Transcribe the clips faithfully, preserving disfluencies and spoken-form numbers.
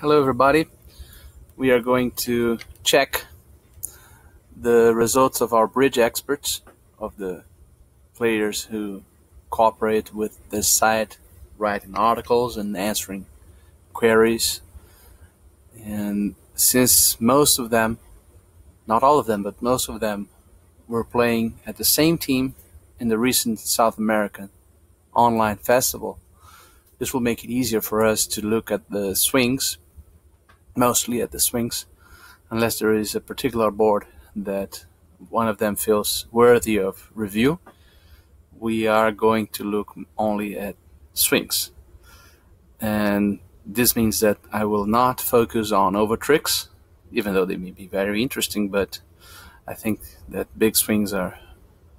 Hello everybody, we are going to check the results of our bridge experts, of the players who cooperate with this site, writing articles and answering queries. And since most of them, not all of them, but most of them were playing at the same team in the recent South American Online Festival, this will make it easier for us to look at the swings. Mostly at the swings, unless there is a particular board that one of them feels worthy of review. We are going to look only at swings, and this means that I will not focus on over tricks, even though they may be very interesting, but I think that big swings are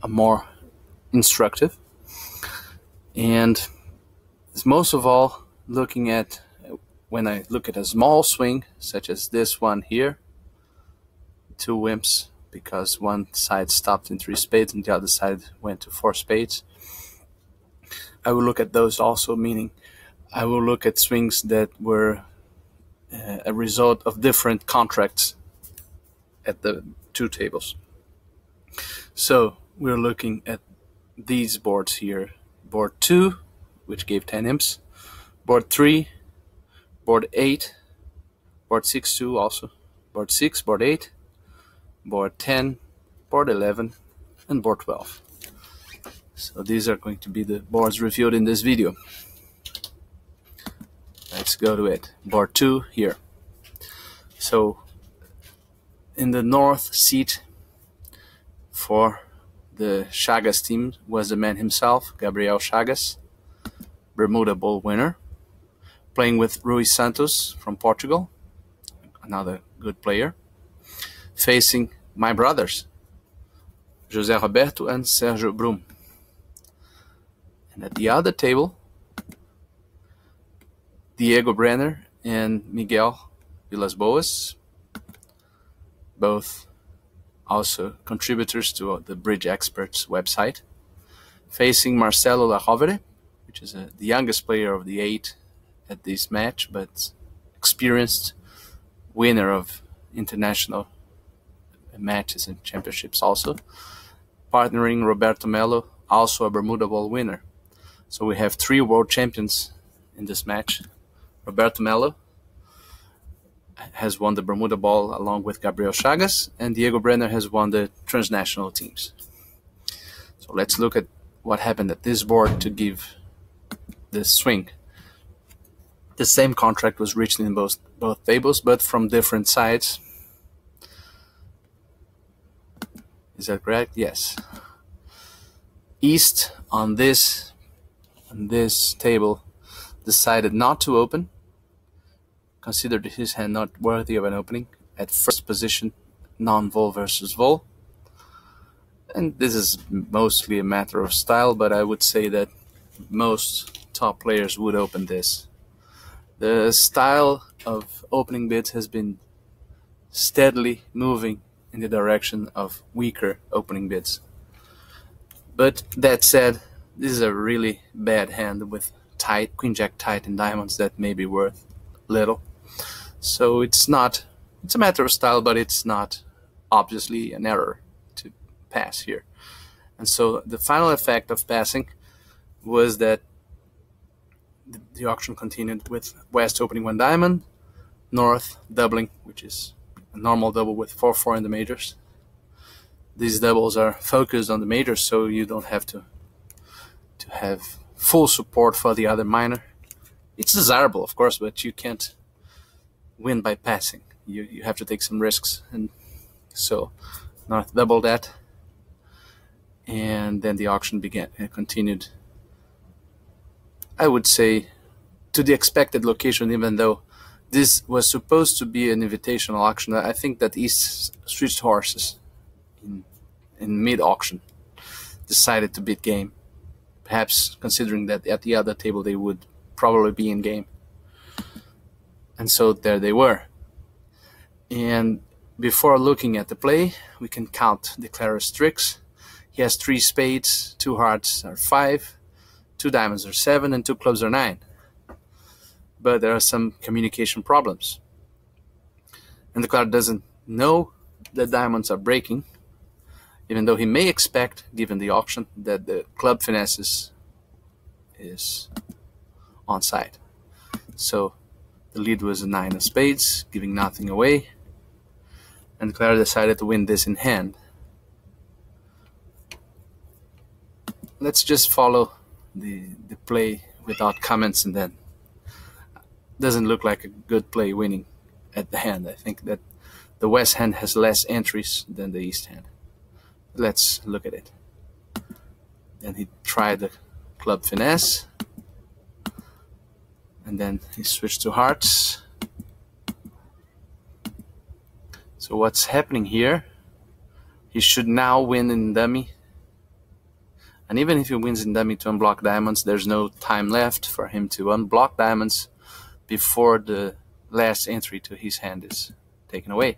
more instructive, and most of all looking at when I look at a small swing, such as this one here, two wimps, because one side stopped in three spades and the other side went to four spades. I will look at those also, meaning I will look at swings that were uh, a result of different contracts at the two tables. So we're looking at these boards here. Board two, which gave ten imps, board three, board eight, board six two also, board six, board eight, board ten, board eleven, and board twelve. So these are going to be the boards reviewed in this video. Let's go to it. Board two here. So in the north seat for the Chagas team was the man himself, Gabriel Chagas, Bermuda Bowl winner, playing with Rui Santos from Portugal, another good player, facing my brothers, José Roberto and Sergio Brum. And at the other table, Diego Brenner and Miguel Villas-Boas, both also contributors to the Bridge Experts website, facing Marcelo La Rovere, which is uh, the youngest player of the eight at this match, but experienced, winner of international matches and championships also, partnering Roberto Melo, also a Bermuda Bowl winner. So we have three world champions in this match. Roberto Melo has won the Bermuda Bowl along with Gabriel Chagas, and Diego Brenner has won the transnational teams. So let's look at what happened at this board to give this swing. The same contract was reached in both both tables, but from different sides. Is that correct? Yes. East on this on this table decided not to open, considered his hand not worthy of an opening. At first position, non-vol versus vol, and this is mostly a matter of style, but I would say that most top players would open this. The style of opening bids has been steadily moving in the direction of weaker opening bids. But that said, this is a really bad hand with tight, queen jack tight and diamonds that may be worth little. So it's not, it's a matter of style, but it's not obviously an error to pass here. And so the final effect of passing was that the auction continued with West opening one diamond, North doubling, which is a normal double with four four in the majors. These doubles are focused on the majors, so you don't have to to have full support for the other minor. It's desirable, of course, but you can't win by passing. You, you have to take some risks, and so North doubled that, and then the auction began and continued, I would say, to the expected location, even though this was supposed to be an invitational auction. I think that East Street Horses in, in mid-auction decided to bid game, perhaps considering that at the other table they would probably be in game. And so there they were. And before looking at the play, we can count Declarer's tricks. He has three spades, two hearts are five, two diamonds are seven, and two clubs are nine. but there are some communication problems. And the cloud doesn't know that diamonds are breaking, even though he may expect, given the auction, that the club finances is on side. So the lead was a nine of spades, giving nothing away, and Clara decided to win this in hand. Let's just follow the, the play without comments, and then doesn't look like a good play winning at the hand. I think that the West hand has less entries than the East hand. Let's look at it. Then he tried the club finesse, and then he switched to hearts. So what's happening here? He should now win in dummy. And even if he wins in dummy to unblock diamonds, there's no time left for him to unblock diamonds before the last entry to his hand is taken away.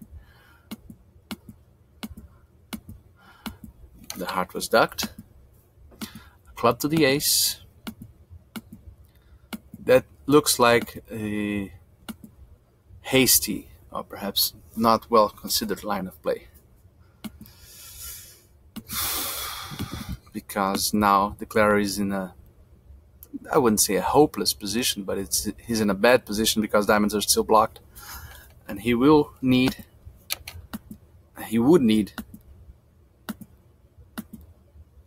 The heart was ducked. Club to the ace. That looks like a hasty or perhaps not well considered line of play, because now the Clara is in a, I wouldn't say a hopeless position, but it's he's in a bad position because diamonds are still blocked, and he will need, he would need,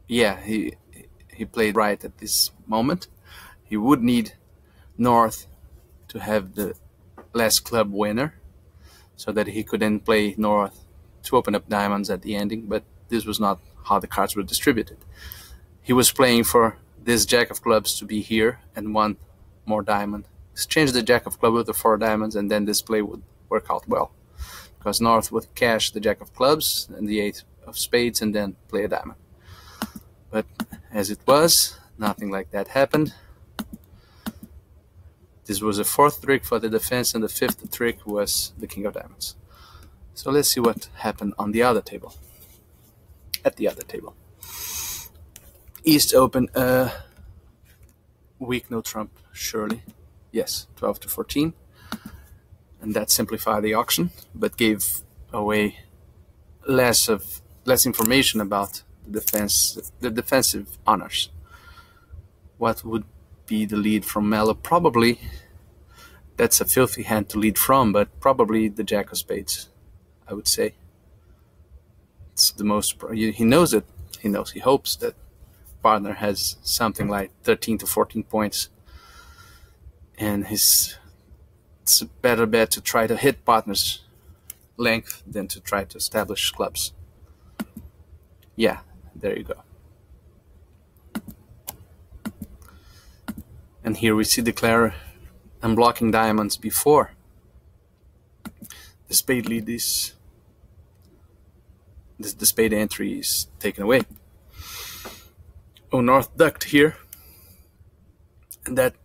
yeah, he he played right at this moment. He would need North to have the last club winner so that he could then play North to open up diamonds at the ending, but this was not how the cards were distributed. He was playing for this jack of clubs to be here and one more diamond. Exchange the jack of club with the four diamonds, and then this play would work out well, because North would cash the jack of clubs and the eight of spades and then play a diamond. But as it was, nothing like that happened. This was a fourth trick for the defense, and the fifth trick was the king of diamonds. So let's see what happened on the other table. At the other table, East open uh, weak no trump, surely. Yes, twelve to fourteen, and that simplified the auction, but gave away less of less information about the defense, the defensive honors. What would be the lead from Melo? Probably, that's a filthy hand to lead from, but probably the jack of spades, I would say. It's the most, he knows it, he knows, he hopes that partner has something like thirteen to fourteen points, and his, it's a better bet to try to hit partner's length than to try to establish clubs. Yeah, there you go. And here we see the Clara unblocking diamonds before the spade lead is, this, the spade entry is taken away. Oh, North ducked here, and that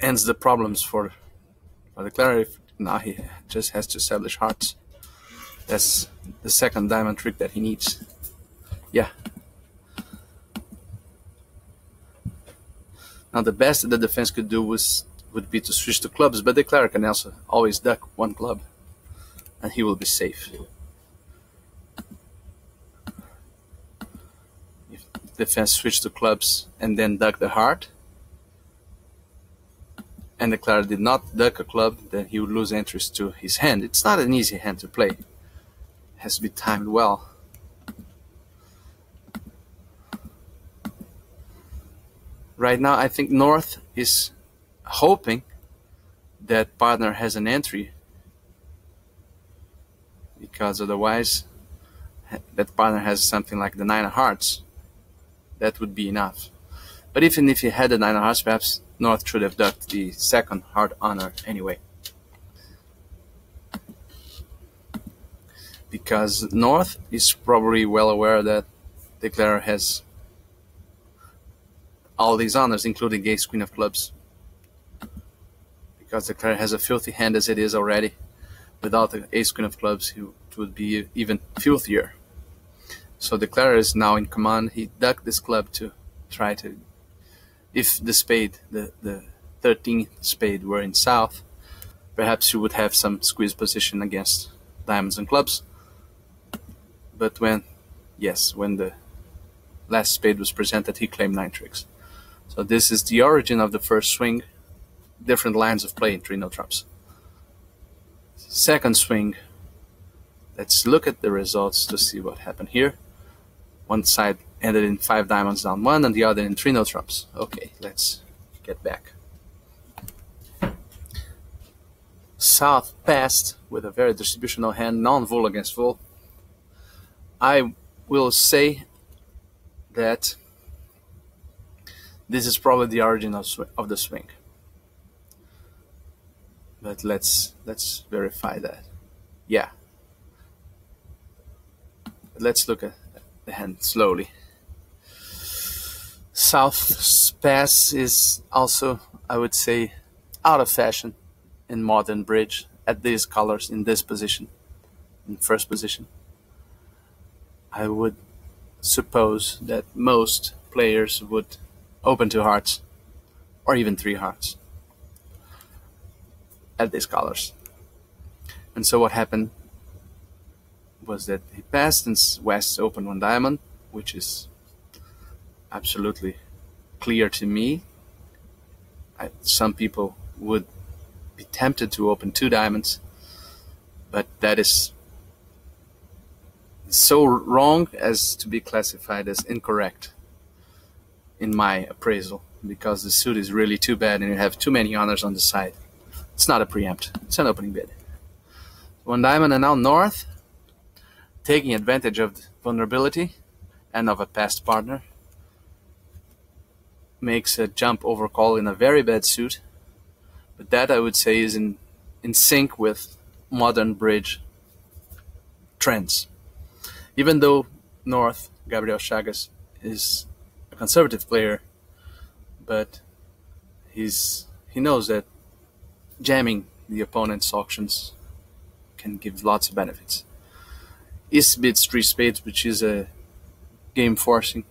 ends the problems for, for the Clara. If now he just has to establish hearts. That's the second diamond trick that he needs. Yeah. Now the best that the defense could do was would be to switch to clubs, but the Clara can also always duck one club, and he will be safe. If the defense switched to clubs and then ducked the heart, and the Clara did not duck a club, then he would lose entries to his hand. It's not an easy hand to play. It has to be timed well. Right now, I think North is hoping that partner has an entry, because otherwise that partner has something like the nine of hearts. That would be enough. But even if he had the nine of hearts, perhaps North should have ducked the second heart honor anyway, because North is probably well aware that the Clara has all these honors, including ace queen of clubs, because the Clara has a filthy hand as it is already. Without the ace queen of clubs, it would be even filthier. So the Clara is now in command. He ducked this club to try to, if the spade, the the thirteenth spade were in South, perhaps you would have some squeeze position against diamonds and clubs. But when, yes, when the last spade was presented, he claimed nine tricks. So this is the origin of the first swing, different lines of play in three no traps. Second swing, let's look at the results to see what happened here. One side ended in five diamonds down one and the other in three no traps. Okay, let's get back. South passed with a very distributional hand, non-vol against vol. I will say that this is probably the origin of, sw of the swing, but let's let's verify that. Yeah, let's look at the hand slowly. South's pass is also, I would say, out of fashion in modern bridge at these colors in this position, in first position. I would suppose that most players would open two hearts or even three hearts at these colors. And so what happened was that he passed and West opened one diamond, which is absolutely clear to me. I, some people would be tempted to open two diamonds, but that is so wrong as to be classified as incorrect in my appraisal, because the suit is really too bad and you have too many honors on the side. It's not a preempt, it's an opening bid. One diamond and now north, taking advantage of the vulnerability and of a past partner, makes a jump over call in a very bad suit, but that I would say is in, in sync with modern bridge trends. Even though north, Gabriel Chagas, is a conservative player, but he's he knows that jamming the opponent's auctions can give lots of benefits. East bids three spades, which is a game forcing,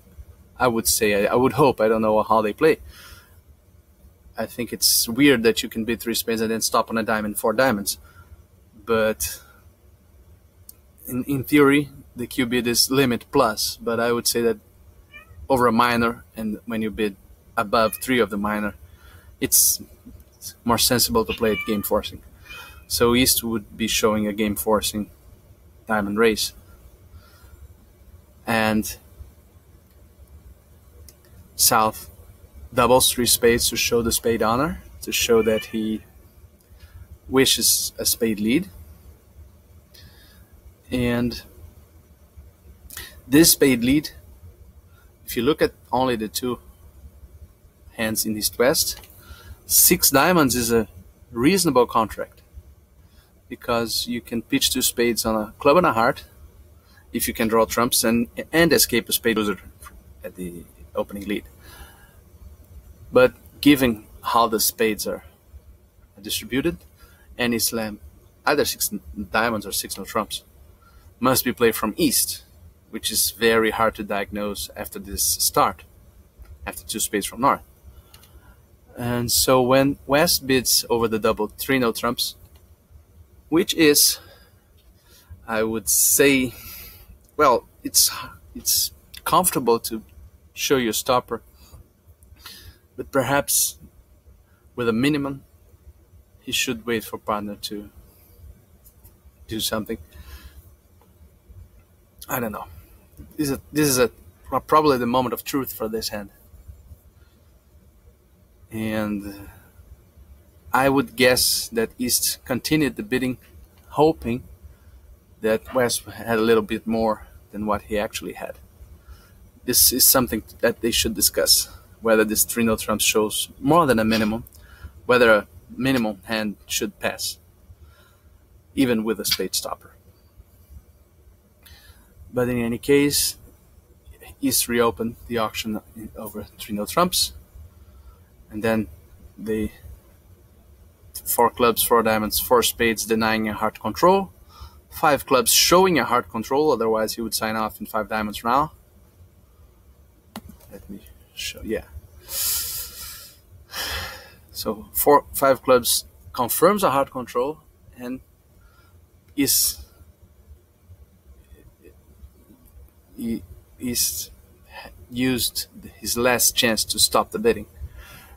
I would say, I, I would hope, I don't know how they play. I think it's weird that you can bid three spades and then stop on a diamond, four diamonds. But in, in theory, the Q bid is limit plus, but I would say that over a minor, and when you bid above three of the minor, it's, it's more sensible to play it game forcing. So East would be showing a game forcing diamond race, and South doubles three spades to show the spade honor, to show that he wishes a spade lead. And this spade lead, if you look at only the two hands in East-West, six diamonds is a reasonable contract, because you can pitch two spades on a club and a heart if you can draw trumps and, and escape a spade loser at the opening lead. But given how the spades are distributed, any slam, either six diamonds or six no trumps, must be played from East, which is very hard to diagnose after this start, after two spades from north. And so when West bids over the double three no trumps, which is, I would say, well, it's it's comfortable to show your stopper, but perhaps with a minimum, he should wait for partner to do something. I don't know. This is a, this is a probably the moment of truth for this hand, and I would guess that East continued the bidding, hoping that West had a little bit more than what he actually had. This is something that they should discuss, whether this three no trump shows more than a minimum, whether a minimum hand should pass, even with a spade stopper. But in any case, East reopened the auction over three no trumps, and then they four clubs, four diamonds, four spades denying a heart control, five clubs showing a heart control, otherwise he would sign off in five diamonds now. Let me show, yeah. So four, five clubs confirms a hard control and is is used his last chance to stop the bidding.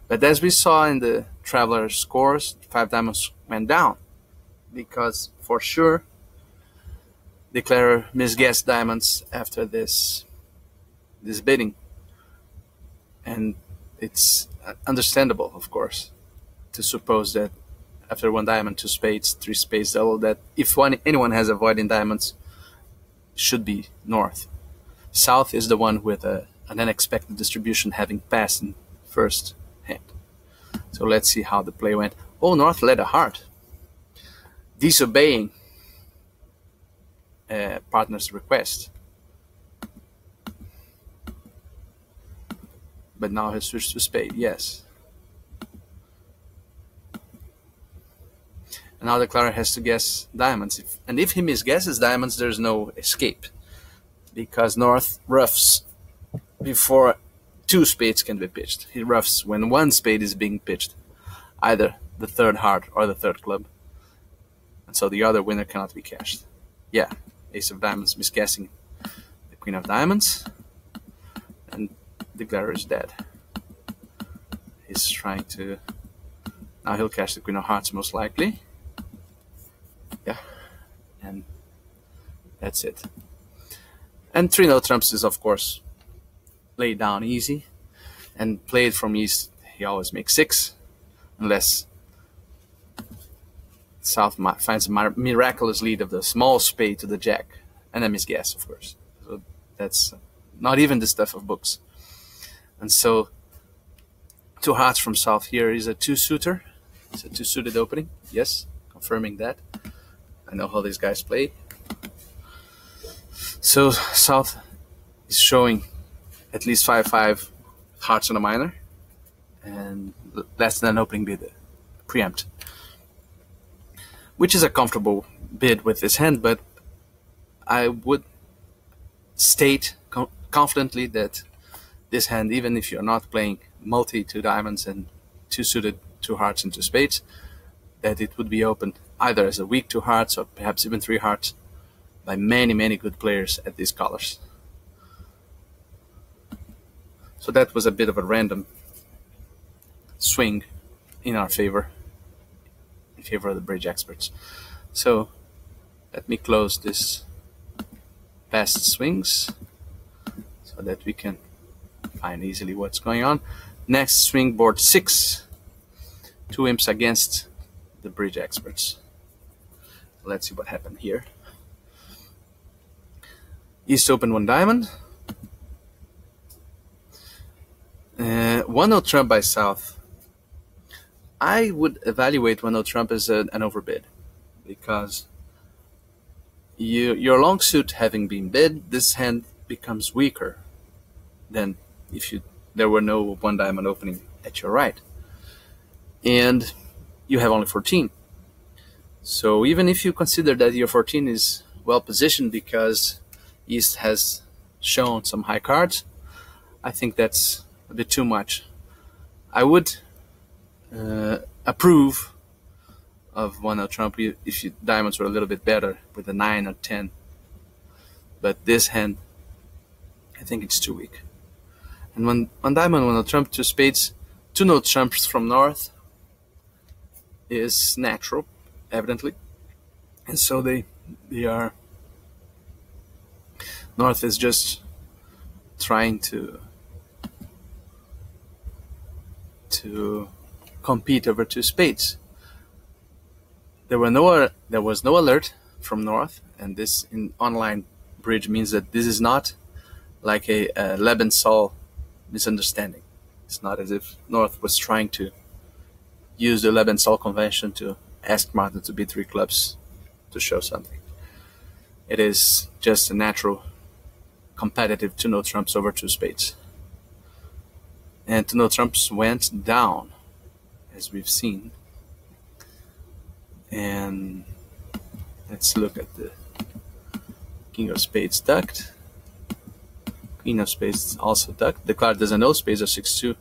But as we saw in the Traveler scores, Five Diamonds went down because for sure declarer misguessed Diamonds after this this bidding, and it's understandable, of course, to suppose that after one diamond, two spades, three spades, double, that if one anyone has a void in diamonds, should be north. South is the one with a, an unexpected distribution, having passed in first hand. So let's see how the play went. Oh, north led a heart, disobeying uh, partner's request. But now he switched to spade, yes. And now the declarer has to guess diamonds. If, and if he misguesses diamonds, there's no escape, because north roughs before two spades can be pitched. He roughs when one spade is being pitched, either the third heart or the third club. And so the other winner cannot be cashed. Yeah, ace of diamonds misguessing the queen of diamonds. And the declarer is dead. He's trying to... Now he'll cash the queen of hearts most likely. Yeah, and that's it. And three no trumps is, of course, laid down easy, and played from east. He always makes six, unless South finds a miraculous lead of the small spade to the jack, and a misguess, of course. So that's not even the stuff of books. And so two hearts from South here is a two-suitor. It's a two-suited opening. Yes, confirming that. I know how these guys play. So South is showing at least five five hearts on a minor, and less than an opening bid, preempt, which is a comfortable bid with this hand. But I would state co confidently that this hand, even if you're not playing multi two diamonds and two suited two hearts and two spades, that it would be opened either as a weak two hearts or perhaps even three hearts by many, many good players at these colors. So that was a bit of a random swing in our favor, in favor of the Bridge Experts. So let me close this past swings so that we can find easily what's going on. Next swing, board six, two imps against the Bridge Experts. Let's see what happened here. East opened one diamond. Uh, one-oh trump by South. I would evaluate one-oh trump as a, an overbid, because you, your long suit having been bid, this hand becomes weaker than if you there were no one diamond opening at your right, and you have only fourteen. So even if you consider that your fourteen is well positioned because East has shown some high cards, I think that's a bit too much. I would uh, approve of one-oh trump if your diamonds were a little bit better with a nine or ten, but this hand, I think it's too weak. And one, one diamond, one-oh trump, two spades, two no trumps from north is natural, evidently, and so they they are. North is just trying to to compete over two spades. There were no there was no alert from North, and this in online bridge means that this is not like a, a Lebensohn misunderstanding. It's not as if North was trying to use the Lebensohn convention to ask Martin to beat three clubs to show something. It is just a natural competitive two no trumps over two spades. And two no trumps went down, as we've seen. And let's look at the king of spades ducked. Queen of spades also ducked. The card doesn't know spades are six two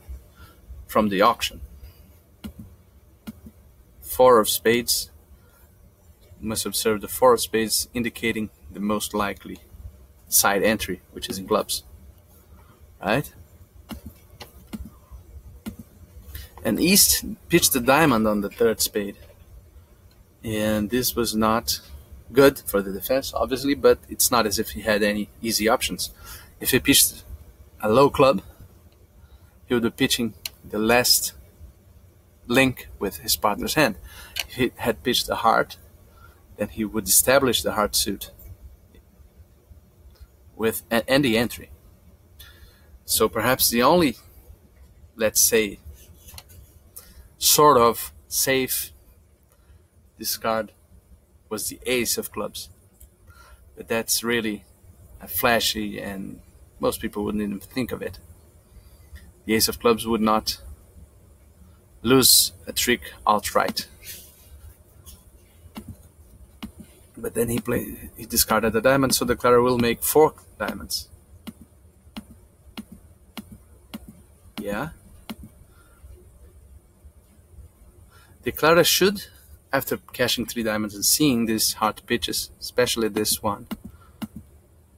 from the auction. four of spades. You must observe the four of spades indicating the most likely side entry, which is in clubs, right? And East pitched the diamond on the third spade. And this was not good for the defense, obviously, but it's not as if he had any easy options. If he pitched a low club, he would be pitching the last link with his partner's hand. If he had pitched a heart, then he would establish the heart suit with and the entry. So perhaps the only, let's say, sort of safe discard was the ace of clubs. But that's really a flashy, and most people wouldn't even think of it. The ace of clubs would not lose a trick outright. But then he played, he discarded the diamond, so the declarer will make four diamonds. Yeah. The declarer should, after cashing three diamonds and seeing these hard pitches, especially this one,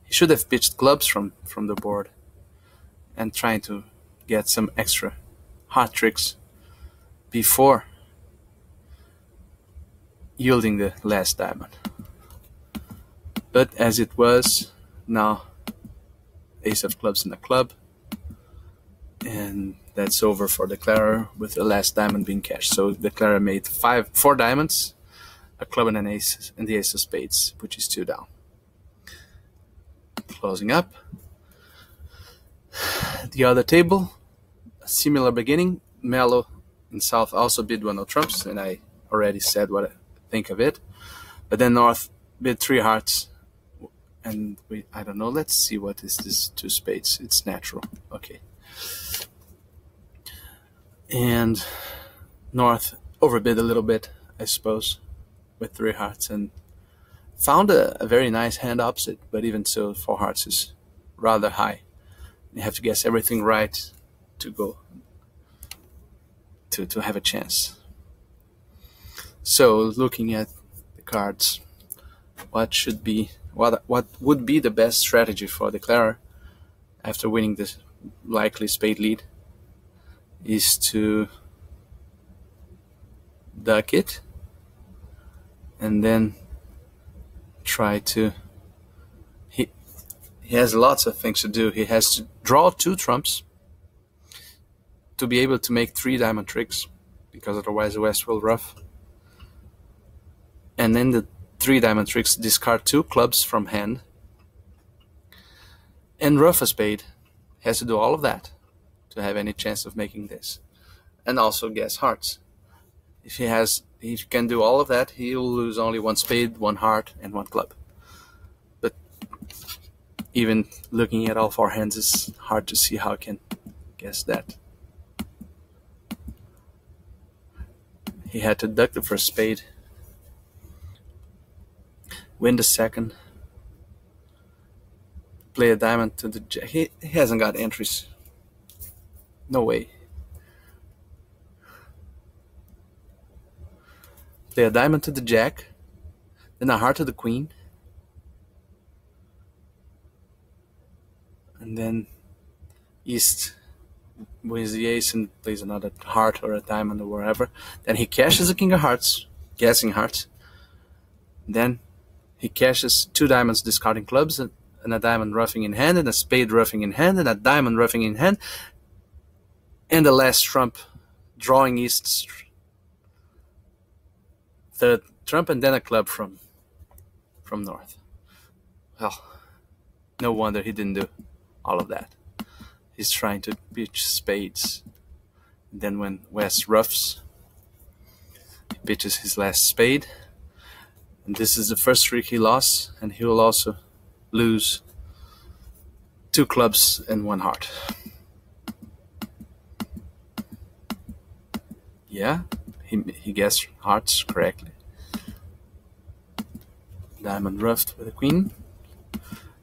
he should have pitched clubs from, from the board and trying to get some extra hard tricks before yielding the last diamond. But as it was, now ace of clubs in the club, and that's over for the declarer with the last diamond being cashed. So the declarer made five, four diamonds, a club and an ace, and the ace of spades, which is two down. Closing up. The other table, a similar beginning. Melo in South also bid one of trumps, and I already said what I think of it. But then North bid three hearts, and we, I don't know, let's see what is this two spades. It's natural, okay. And North overbid a little bit, I suppose, with three hearts, and found a, a very nice hand opposite, but even so, four hearts is rather high. You have to guess everything right to go, to, to have a chance. So looking at the cards, what should be, what, what would be the best strategy for the declarer after winning this likely spade lead is to duck it and then try to, he, he has lots of things to do. He has to draw two trumps to be able to make three diamond tricks, because otherwise the West will rough. And then the three diamond tricks, discard two clubs from hand and rough a spade. Has to do all of that to have any chance of making this, and also guess hearts. If he has, he can do all of that, he will lose only one spade, one heart, and one club. But even looking at all four hands, it's hard to see how he can guess that. He had to duck the first spade, win the second, play a diamond to the jack. He, he hasn't got entries. No way. Play a diamond to the jack, then a heart to the queen, and then East wins the ace and plays another heart or a diamond or whatever. Then he cashes the king of hearts, guessing hearts. Then he cashes two diamonds, discarding clubs, and a diamond roughing in hand, and a spade roughing in hand, and a diamond roughing in hand, and the last trump drawing East's third trump, and then a club from from North. Well, no wonder he didn't do all of that. He's trying to pitch spades. And then when West roughs, he pitches his last spade. And this is the first trick he lost, and he will also lose two clubs and one heart. Yeah, he, he guessed hearts correctly. Diamond roughed with a queen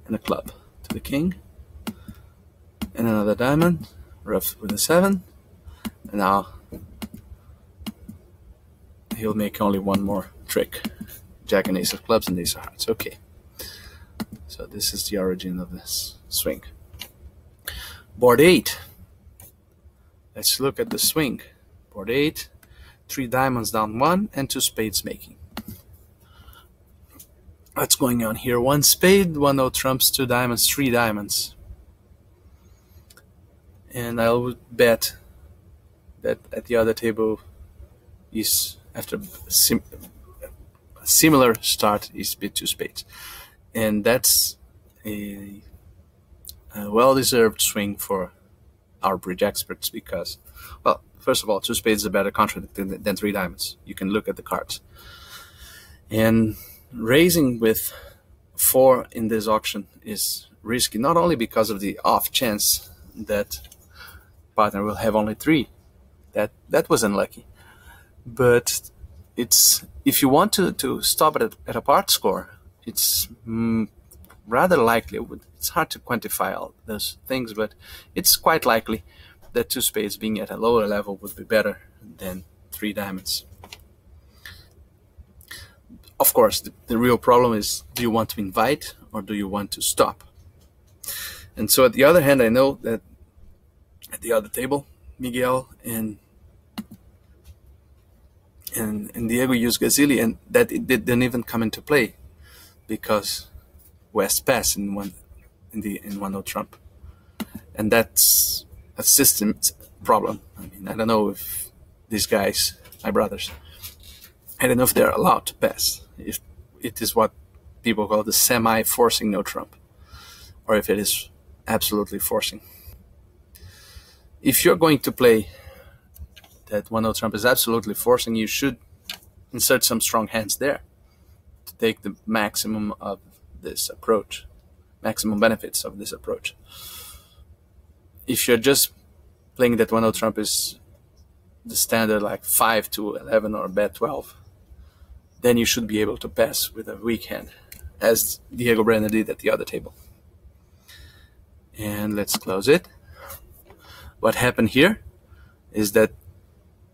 and a club to the king. And another diamond roughed with a seven. And now he'll make only one more trick. Jack and ace of clubs and ace of hearts. Okay. So this is the origin of this swing. Board eight. Let's look at the swing. Board eight. Three diamonds down one and two spades making. What's going on here? One spade, one no trumps, two diamonds, three diamonds. And I would bet that at the other table is after sim a similar start is bid two spades. And that's a, a well-deserved swing for our bridge experts because, well, first of all, two spades is a better contract than, than three diamonds. You can look at the cards. And raising with four in this auction is risky, not only because of the off chance that partner will have only three. That that was unlucky. But it's if you want to, to stop it at, at a part score, it's mm, rather likely. It's hard to quantify all those things, but it's quite likely that two spades being at a lower level would be better than three diamonds. Of course, the, the real problem is, do you want to invite or do you want to stop? And so at the other hand, I know that at the other table, Miguel and and, and Diego used Gazilli, and that it didn't even come into play because West passed in one in the in one no trump, and that's a system problem. I mean, I don't know if these guys, my brothers, I don't know if they're allowed to pass. If it is what people call the semi-forcing no trump, or if it is absolutely forcing. If you're going to play that one no trump is absolutely forcing, you should insert some strong hands there to take the maximum of this approach, maximum benefits of this approach. If you're just playing that one no trump is the standard like five to eleven or bet twelve, then you should be able to pass with a weak hand, as Diego Brenner did at the other table. And let's close it. What happened here is that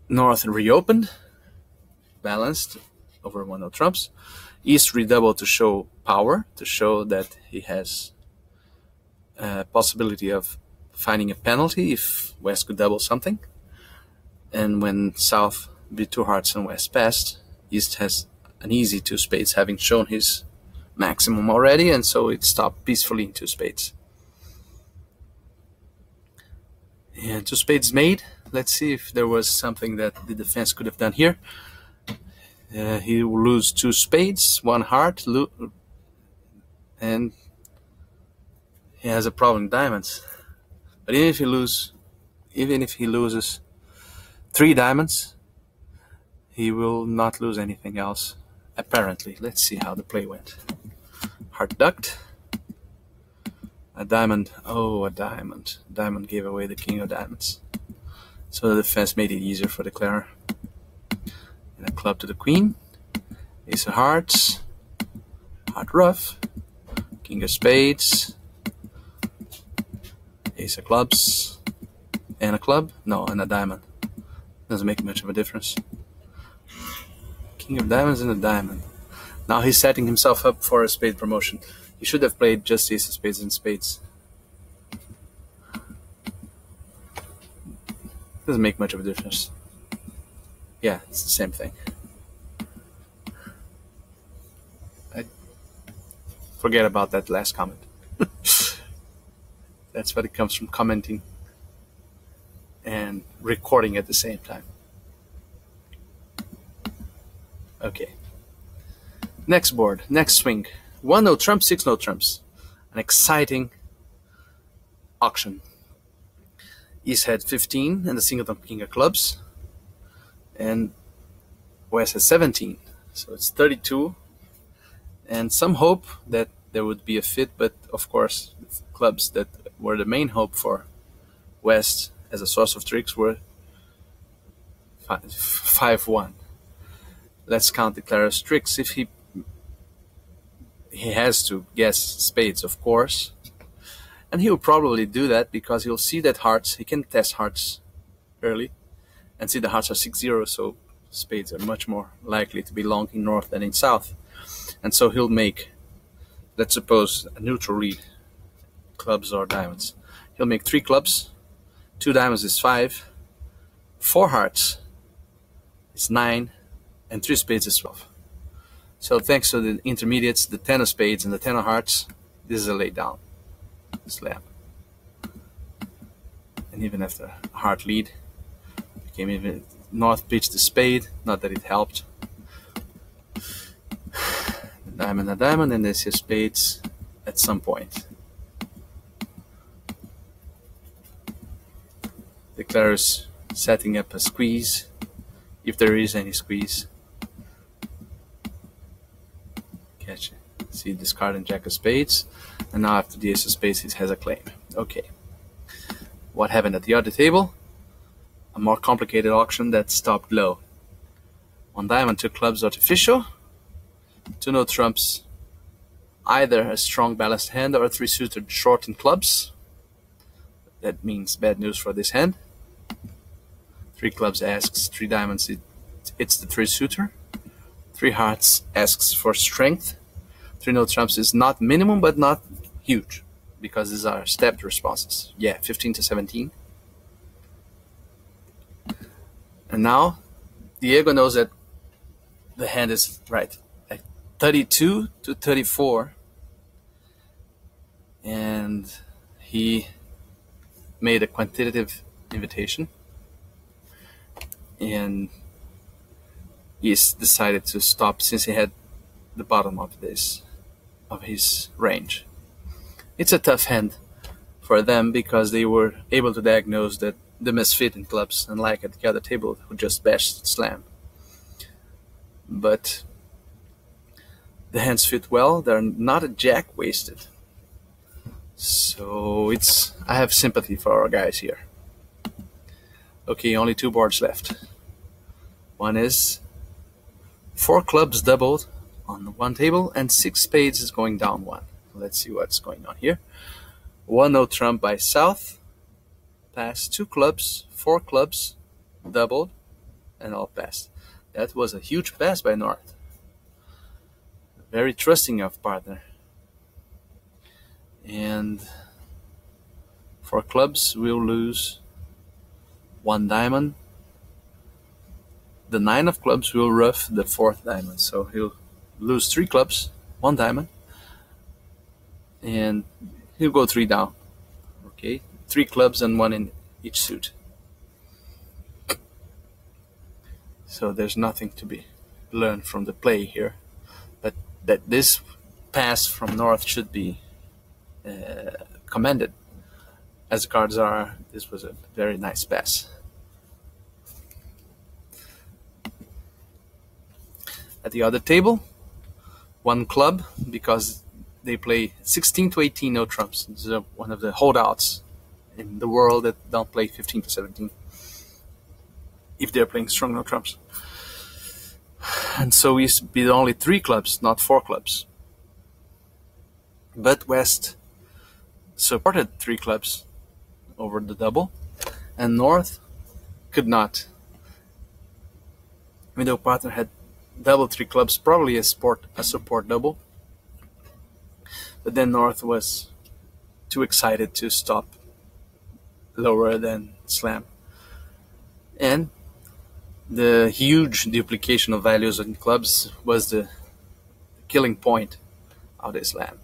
North reopened, balanced over one no trumps. East redoubled to show power, to show that he has a possibility of finding a penalty if West could double something. And when South beat two hearts and West passed, East has an easy two spades, having shown his maximum already, and so it stopped peacefully in two spades. And two spades made. Let's see if there was something that the defense could have done here. Uh, he will lose two spades, one heart, and he has a problem with diamonds. But even if he lose, even if he loses three diamonds, he will not lose anything else, apparently. Let's see how the play went. Heart ducked. A diamond. Oh, a diamond. Diamond gave away the king of diamonds. So the defense made it easier for the declarer. And a club to the queen. Ace of hearts. Heart rough. King of spades. Ace of clubs. And a club. No, and a diamond. Doesn't make much of a difference. King of diamonds and a diamond. Now he's setting himself up for a spade promotion. He should have played just ace of spades and spades. Doesn't make much of a difference. Yeah, it's the same thing. I forget about that last comment. That's what it comes from, commenting and recording at the same time. Okay. Next board, next swing. One no trump, six no trumps. An exciting auction. East had fifteen and the singleton king of clubs. And West had seventeen. So it's thirty-two. And some hope that there would be a fit, but of course, the clubs that were the main hope for West as a source of tricks were five one. Let's count the declarer's tricks. If he he has to guess spades, of course, and he'll probably do that because he'll see that hearts, he can test hearts early and see the hearts are six zero, so spades are much more likely to be long in north than in south. And so he'll make, let's suppose, a neutral read, clubs or diamonds. He'll make three clubs, two diamonds is five, four hearts is nine, and three spades is twelve. So thanks to the intermediates, the ten of spades and the ten of hearts, this is a lay down, slap. And even after a heart lead, became even north pitched the spade, not that it helped. Diamond, a diamond, and there's your spades at some point. Declares setting up a squeeze, if there is any squeeze. Catch it. See, discarding jack of spades, and now after the ace of spades, it has a claim. Okay. What happened at the other table? A more complicated auction that stopped low. One diamond, two clubs, artificial. Two no trumps, either a strong balanced hand or three suited short in clubs. That means bad news for this hand. Three clubs asks, three diamonds, it, it's the three suitor. Three hearts asks for strength. Three no trumps is not minimum but not huge, because these are stepped responses. Yeah, fifteen to seventeen. And now Diego knows that the hand is right. thirty-two to thirty-four, and he made a quantitative invitation, and he's decided to stop since he had the bottom of this of his range. It's a tough hand for them because they were able to diagnose that the misfit in clubs, unlike at the other table who just bashed slam. But the hands fit well, they're not a jack wasted. So it's, I have sympathy for our guys here. Okay, only two boards left. One is four clubs doubled on one table and six spades is going down one. Let's see what's going on here. One no trump by south, passed two clubs, four clubs, doubled, and all passed. That was a huge pass by north. Very trusting of partner. And for clubs, we'll lose one diamond. The nine of clubs will rough the fourth diamond. So he'll lose three clubs, one diamond, and he'll go three down. Okay, three clubs and one in each suit. So there's nothing to be learned from the play here. That this pass from north should be uh, commended. As the cards are, this was a very nice pass. At the other table, one club, because they play sixteen to eighteen no trumps. This is one of the holdouts in the world that don't play fifteen to seventeen if they're playing strong no trumps. And so we beat only three clubs, not four clubs. But West supported three clubs over the double, and North could not. Middle partner had double three clubs, probably a support, a support double. But then North was too excited to stop lower than slam. And the huge duplication of values in clubs was the killing point of this slam.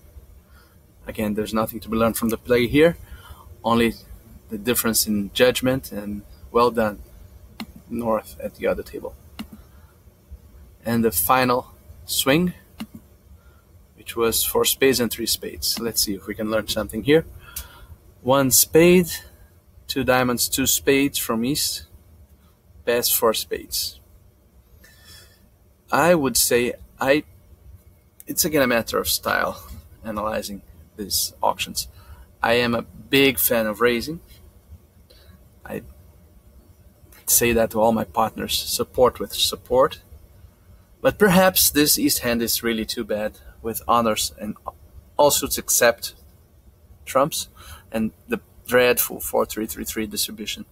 Again, there's nothing to be learned from the play here, only the difference in judgment, and well done, North at the other table. And the final swing, which was four spades and three spades. Let's see if we can learn something here. One spade, two diamonds, two spades from east. Pass for spades. I would say I. It's again a matter of style. Analyzing these auctions, I am a big fan of raising. I say that to all my partners, support with support. But perhaps this east hand is really too bad with honors and all suits except trumps, and the dreadful four three three three distribution.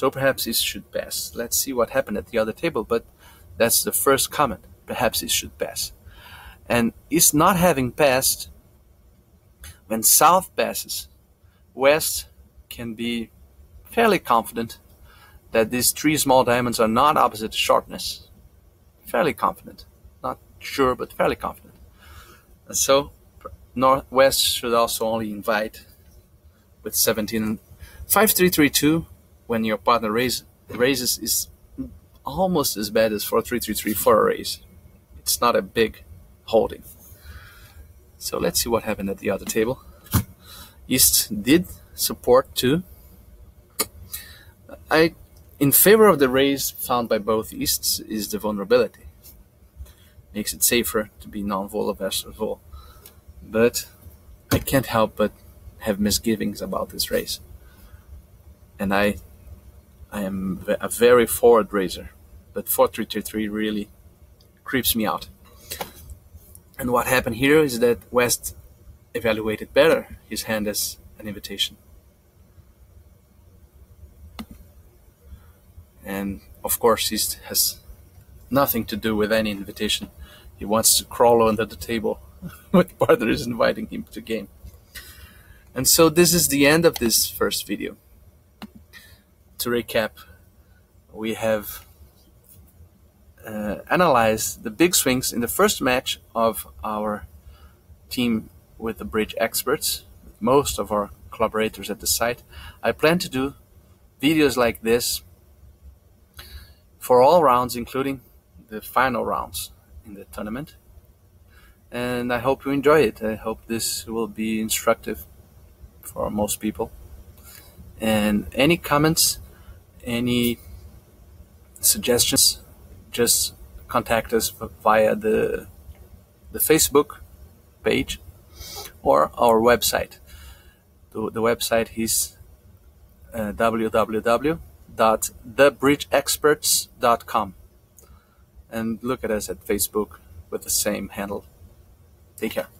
So perhaps it should pass. Let's see what happened at the other table, but that's the first comment. Perhaps it should pass. And it's not having passed. When South passes, West can be fairly confident that these three small diamonds are not opposite sharpness. Fairly confident. Not sure, but fairly confident. And so Northwest should also only invite with seventeen. five three three two, when your partner raise, raises, is almost as bad as four three three three for a raise. It's not a big holding. So let's see what happened at the other table. East did support too. I, in favor of the raise found by both Easts is the vulnerability. Makes it safer to be non-vol versus vol. But I can't help but have misgivings about this raise. And I, I am a very forward raiser, but four three three three really creeps me out. And what happened here is that West evaluated better his hand as an invitation. And of course, East has nothing to do with any invitation. He wants to crawl under the table with partner is inviting him to game. And so this is the end of this first video. To recap, we have Uh, analyze the big swings in the first match of our team with the Bridge Experts, most of our collaborators at the site. I plan to do videos like this for all rounds, including the final rounds in the tournament. And I hope you enjoy it. I hope this will be instructive for most people. And any comments, any suggestions, just contact us via the, the Facebook page or our website. The, the website is uh, w w w dot the bridge experts dot com. And look at us at Facebook with the same handle. Take care.